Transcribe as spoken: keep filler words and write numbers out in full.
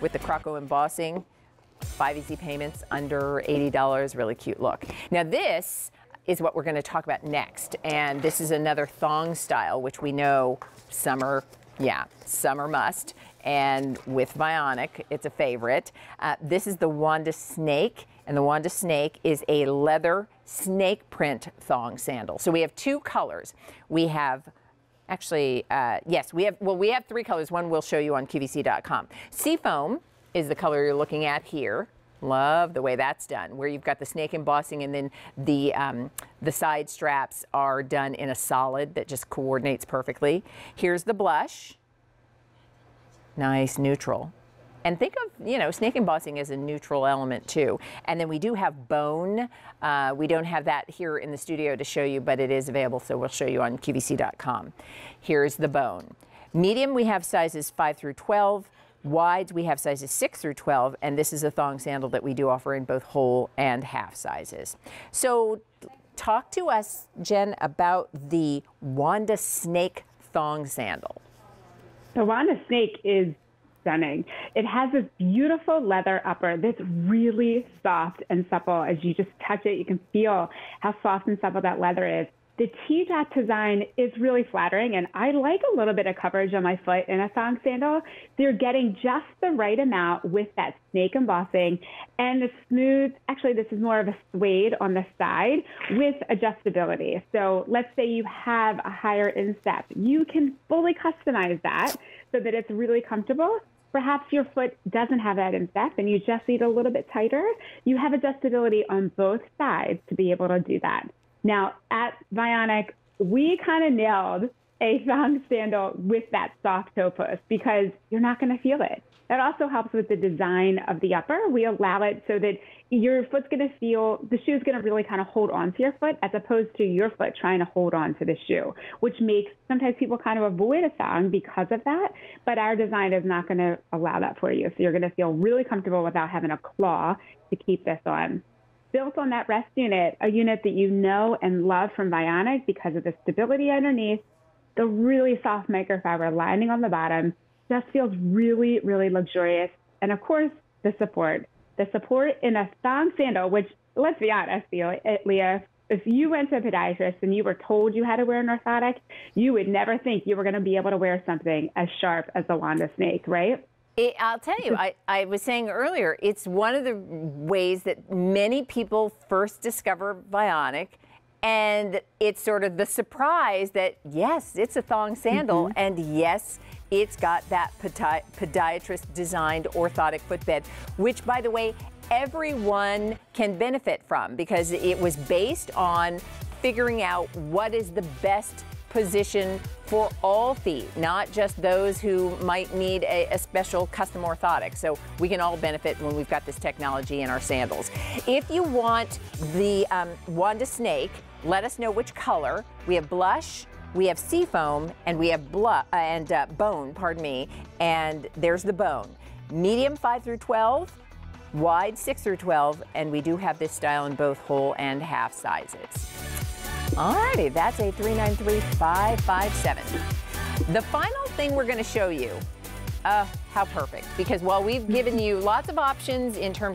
With the croco embossing, five easy payments under eighty dollars, really cute look. Now this is what we're going to talk about next, and this is another thong style, which we know summer, yeah, summer must, and with Vionic, it's a favorite. Uh, this is the Wanda Snake, and the Wanda Snake is a leather snake print thong sandal. So we have two colors. We have Actually, uh, yes, we have, well, we have three colors. One we'll show you on Q V C dot com. Seafoam is the color you're looking at here. Love the way that's done, where you've got the snake embossing, and then the, um, the side straps are done in a solid that just coordinates perfectly. Here's the blush. Nice neutral. And think of, you know, snake embossing as a neutral element too. And then we do have bone. Uh, we don't have that here in the studio to show you, but it is available, so we'll show you on Q V C dot com. Here's the bone. Medium, we have sizes five through twelve. Wides, we have sizes six through twelve. And this is a thong sandal that we do offer in both whole and half sizes. So talk to us, Jen, about the Wanda Snake thong sandal. The Wanda Snake is stunning. It has this beautiful leather upper that's really soft and supple. As you just touch it, you can feel how soft and supple that leather is. The T-dot design is really flattering, and I like a little bit of coverage on my foot in a thong sandal. So you're getting just the right amount with that snake embossing and the smooth, actually this is more of a suede on the side with adjustability. So let's say you have a higher instep. You can fully customize that so that it's really comfortable. Perhaps your foot doesn't have that instep and you just need a little bit tighter. You have adjustability on both sides to be able to do that. Now, at Vionic, we kind of nailed a thong sandal with that soft toe post because you're not going to feel it. That also helps with the design of the upper. We allow it so that your foot's going to feel, the shoe's going to really kind of hold on to your foot as opposed to your foot trying to hold on to the shoe, which makes sometimes people kind of avoid a thong because of that. But our design is not going to allow that for you. So you're going to feel really comfortable without having a claw to keep this on. Built on that rest unit, a unit that you know and love from Vionic because of the stability underneath, the really soft microfiber lining on the bottom, just feels really, really luxurious. And of course, the support. The support in a thong sandal, which, let's be honest, Leah, if you went to a podiatrist and you were told you had to wear an orthotic, you would never think you were going to be able to wear something as sharp as the Wanda Snake, right? It, I'll tell you, I, I was saying earlier, it's one of the ways that many people first discover Vionic, and it's sort of the surprise that, yes, it's a thong sandal, mm-hmm. and yes, it's got that podi podiatrist-designed orthotic footbed, which, by the way, everyone can benefit from because it was based on figuring out what is the best position for all feet, not just those who might need a, a special custom orthotic. So we can all benefit when we've got this technology in our sandals. If you want the um, Wanda Snake, let us know which color. We have blush, we have seafoam, and we have blu uh, and uh, bone, pardon me, and there's the bone. Medium five through twelve, wide six through twelve, and we do have this style in both whole and half sizes. Alrighty, that's a three nine three, five five seven. The final thing we're going to show you, uh, how perfect, because while we've given you lots of options in terms